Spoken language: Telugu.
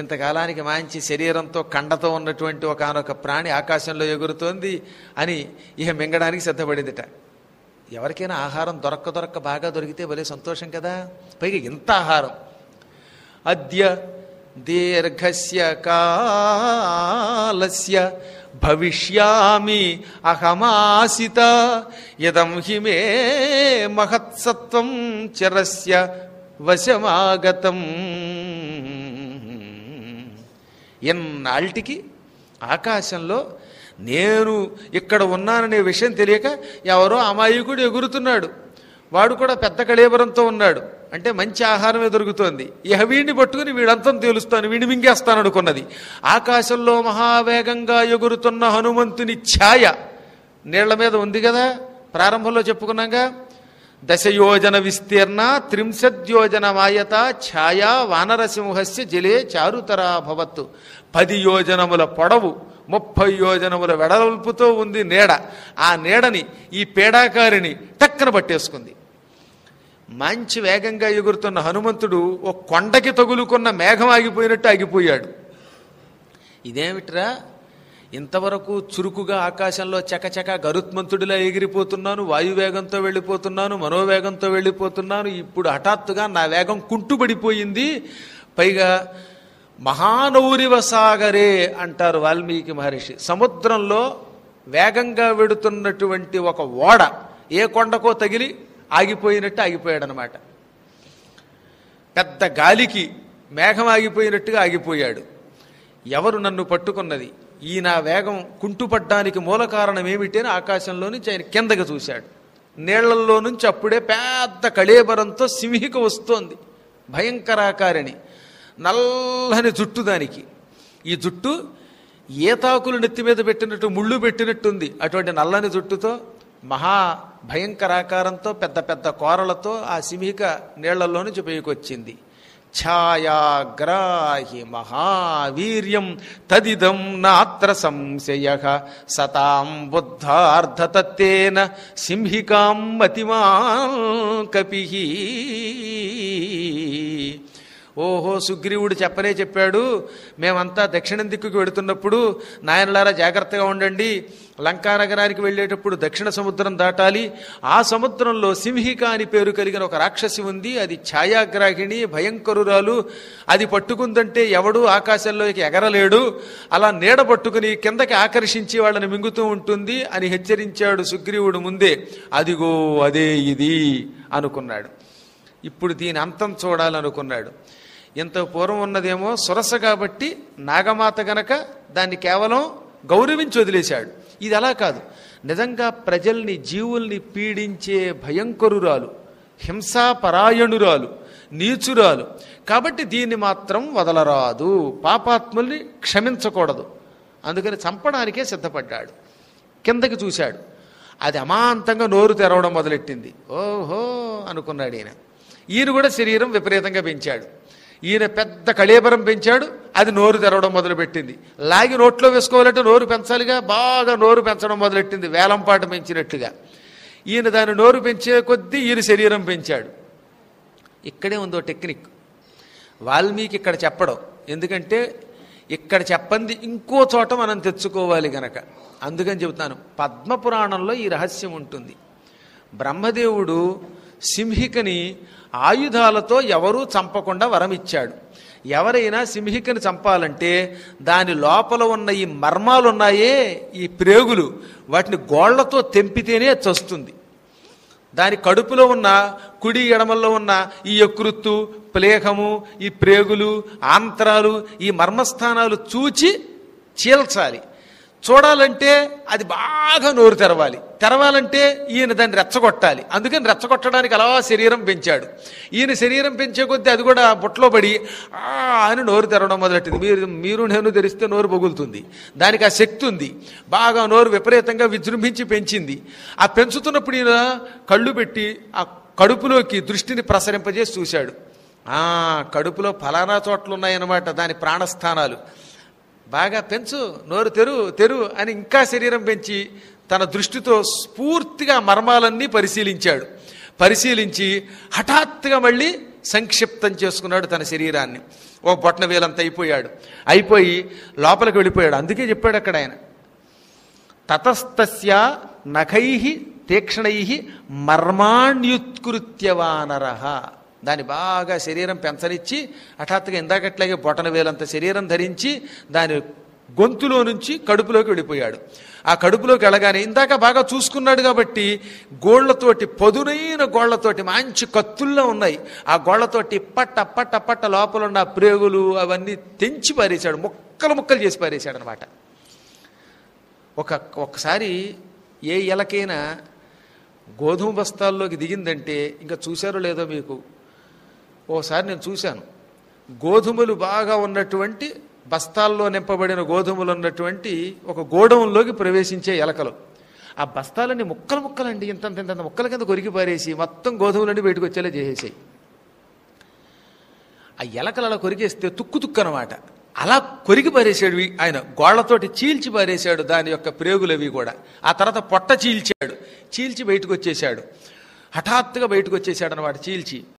ఇంతకాలానికి మంచి శరీరంతో కండతో ఉన్నటువంటి ఒకానొక ప్రాణి ఆకాశంలో ఎగురుతోంది అని ఇహ మింగడానికి సిద్ధపడిందిట. ఎవరికైనా ఆహారం దొరక్క దొరక్క బాగా దొరికితే భలే సంతోషం కదా. పైగా ఇంత ఆహారం. అద్య దీర్ఘస్య కాలస్య భవిష్యామి అహమాసిత యదం హిమే మహత్సత్వం చరస్య వశమాగతం. ఎన్నాళ్ళకి ఆకాశంలో నేను ఇక్కడ ఉన్నాననే విషయం తెలియక ఎవరో అమాయకుడు ఎగురుతున్నాడు. వాడు కూడా పెద్ద కళేబరంతో ఉన్నాడు. అంటే మంచి ఆహారమే దొరుకుతోంది. ఇహ వీడిని పట్టుకుని వీడంతం తేలుస్తాను, వీడిని మింగేస్తాను అనుకున్నది. ఆకాశంలో మహావేగంగా ఎగురుతున్న హనుమంతుని ఛాయ నీళ్ల మీద ఉంది కదా, ప్రారంభంలో చెప్పుకున్నాగా. దశయోజన విస్తీర్ణ త్రింశద్యోజన మాయత ఛాయా వానరసింహస్య జలే చారుతరా భవత్తు. 10 యోజనముల పొడవు 30 యోజనముల వెడల్పుతో ఉంది నీడ. ఆ నీడని ఈ పేడాకారిని టక్కన పట్టేసుకుంది. మంచి వేగంగా ఎగురుతున్న హనుమంతుడు ఓ కొండకి తగులుకున్న మేఘం ఆగిపోయినట్టు ఆగిపోయాడు. ఇదేమిట్రా, ఇంతవరకు చురుకుగా ఆకాశంలో చకచక గరుత్మంతుడిలా ఎగిరిపోతున్నాను, వాయువేగంతో వెళ్ళిపోతున్నాను, మనోవేగంతో వెళ్ళిపోతున్నాను, ఇప్పుడు హఠాత్తుగా నా వేగం కుంటుబడిపోయింది, పైగా మహానౌరివ సాగరే అంటారు వాల్మీకి మహర్షి. సముద్రంలో వేగంగా వెడుతున్నటువంటి ఒక ఓడ ఏ కొండకో తగిలి ఆగిపోయినట్టు ఆగిపోయాడనమాట. పెద్ద గాలికి మేఘం ఆగిపోయినట్టుగా ఆగిపోయాడు. ఎవరు నన్ను పట్టుకున్నది, ఈ నా వేగం కుంటుపడ్డానికి మూల కారణం ఏమిటి అని ఆకాశంలో నుంచి ఆయన కిందకి చూశాడు. నీళ్లల్లో నుంచి అప్పుడే పెద్ద కళేబరంతో సింహిక వస్తోంది. భయంకరాకారిణి, నల్లని జుట్టు. దానికి ఈ జుట్టు ఏతాకులు నెత్తి మీద పెట్టినట్టు ముళ్ళు పెట్టినట్టుంది. అటువంటి నల్లని జుట్టుతో మహా భయంకరాకారంతో పెద్ద పెద్ద కోరలతో ఆ సింహిక నీళ్లలో నుంచి పైకొచ్చింది. ఛాయాగ్రాహి మహావీర్యం తదిదం నాత్ర సంశయః సతాం బుద్ధార్థతత్తేన సింహికాం మతిమాం కపిః. ఓహో, సుగ్రీవుడు చెప్పనే చెప్పాడు, మేమంతా దక్షిణం దిక్కుకు వెళుతున్నప్పుడు నాయనలారా జాగ్రత్తగా ఉండండి, లంకానగరానికి వెళ్ళేటప్పుడు దక్షిణ సముద్రం దాటాలి, ఆ సముద్రంలో సింహిక అని పేరు కలిగిన ఒక రాక్షసి ఉంది, అది ఛాయాగ్రాహిణి భయంకరురాలు, అది పట్టుకుందంటే ఎవడు ఆకాశంలోకి ఎగరలేడు, అలా నీడ పట్టుకుని కిందకి ఆకర్షించి వాళ్ళని మింగుతూ ఉంటుంది అని హెచ్చరించాడు సుగ్రీవుడు ముందే. అదిగో అదే ఇది అనుకున్నాడు. ఇప్పుడు దీని అంతం చూడాలనుకున్నాడు. ఇంత పూర్వం ఉన్నదేమో సురస కాబట్టి నాగమాత గనక దాన్ని కేవలం గౌరవించి వదిలేశాడు. ఇది అలా కాదు, నిజంగా ప్రజల్ని జీవుల్ని పీడించే భయంకరురాలు, హింసాపరాయణురాలు, నీచురాలు కాబట్టి దీన్ని మాత్రం వదలరాదు, పాపాత్ముల్ని క్షమించకూడదు, అందుకని చంపడానికే సిద్ధపడ్డాడు. కిందకి చూశాడు, అది అమాంతంగా నోరు తెరవడం మొదలెట్టింది. ఓహో అనుకున్నాడు ఈయన. ఈయన కూడా శరీరం విపరీతంగా పెంచాడు. ఈయన పెద్ద కళేబరం పెంచాడు, అది నోరు తెరవడం మొదలుపెట్టింది. లాగి నోట్లో వేసుకోవాలంటే నోరు పెంచాలిగా, బాగా నోరు పెంచడం మొదలెట్టింది, వేలంపాట పెంచినట్టుగా. ఈయన దాని నోరు పెంచే కొద్దీ ఈయన శరీరం పెంచాడు. ఇక్కడే ఉందో టెక్నిక్, వాల్మీకి ఇక్కడ చెప్పడం. ఎందుకంటే ఇక్కడ చెప్పంది ఇంకో చోట మనం తెచ్చుకోవాలి గనక, అందుకని చెబుతాను. పద్మపురాణంలో ఈ రహస్యం ఉంటుంది. బ్రహ్మదేవుడు సింహికని ఆయుధాలతో ఎవరూ చంపకుండా వరమిచ్చాడు. ఎవరైనా సింహికని చంపాలంటే దాని లోపల ఉన్న ఈ మర్మాలున్నాయే, ఈ ప్రేగులు, వాటిని గోళ్లతో తెంపితేనే చస్తుంది. దాని కడుపులో ఉన్న కుడి ఎడమల్లో ఉన్న ఈ యకృత్తు, ప్లేహము, ఈ ప్రేగులు, ఆంత్రాలు, ఈ మర్మస్థానాలు చూచి చీల్చాలి. చూడాలంటే అది బాగా నోరు తెరవాలి, తెరవాలంటే ఈయన దాన్ని రెచ్చగొట్టాలి, అందుకని రెచ్చగొట్టడానికి అలా శరీరం పెంచాడు. ఈయన శరీరం పెంచే కొద్దీ అది కూడా బుట్టలో పడి ఆ అని నోరు తెరవడం మొదలెట్టింది. మీరు నేను తెరిస్తే నోరు పగులుతుంది, దానికి ఆ శక్తి ఉంది. బాగా నోరు విపరీతంగా విజృంభించి పెంచింది. ఆ పెంచుతున్నప్పుడు ఈయన కళ్ళు పెట్టి ఆ కడుపులోకి దృష్టిని ప్రసరింపజేసి చూశాడు. కడుపులో ఫలానా చోట్లున్నాయన్నమాట దాని ప్రాణస్థానాలు. బాగా పెంచు, నోరు తెరు అని ఇంకా శరీరం పెంచి తన దృష్టితో స్ఫూర్తిగా మర్మాలన్నీ పరిశీలించాడు. పరిశీలించి హఠాత్తుగా మళ్ళీ సంక్షిప్తం చేసుకున్నాడు తన శరీరాన్ని. ఓ బొట్న వేలంత అయిపోయాడు, అయిపోయి లోపలికి వెళ్ళిపోయాడు. అందుకే చెప్పాడు అక్కడ ఆయన, తతస్తస్య నఖైహి తీక్షణైహి మర్మాణ్యుత్కృత్యవానరః. దాని బాగా శరీరం పెంచనిచ్చి హఠాత్తుగా ఇందాకట్లాగే బొటన వేలంత శరీరం ధరించి దాని గొంతులో నుంచి కడుపులోకి వెళ్ళిపోయాడు. ఆ కడుపులోకి వెళ్ళగానే ఇందాక బాగా చూసుకున్నాడు కాబట్టి గోళ్లతోటి, పదునైన గోళ్లతోటి, మంచి కత్తుల్లో ఉన్నాయి, ఆ గోళ్లతోటి పట్ట పట్ట పట్ట లోపల ఉన్న ప్రేగులు అవన్నీ తెంచి పారేశాడు, ముక్కలు ముక్కలు చేసి పారేశాడు అనమాట. ఒక్కసారి ఏ ఎలకైనా గోధుమ బస్తాల్లోకి దిగిందంటే ఇంకా చూశారో లేదో మీకు, ఓసారి నేను చూశాను గోధుమలు బాగా ఉన్నటువంటి బస్తాల్లో నింపబడిన గోధుమలు ఉన్నటువంటి ఒక గోడౌన్లోకి ప్రవేశించే ఎలకలు. ఆ బస్తాలన్నీ ముక్కలు ముక్కలండి, ఇంతంత ఇంత ముక్కల కింద కొరికి పారేసి మొత్తం గోధుమలన్నీ బయటకు వచ్చేలా చేసేసాయి. ఆ ఎలకలు అలా కొరికేస్తే తుక్కు తుక్కు అనమాట, అలా కొరికి పారేశాడు ఆయన, గోళ్లతోటి చీల్చి పారేశాడు దాని యొక్క ప్రేగులవి కూడా. ఆ తర్వాత పొట్ట చీల్చాడు, చీల్చి బయటకు వచ్చేసాడు, హఠాత్తుగా బయటకు వచ్చేసాడు అనమాట చీల్చి.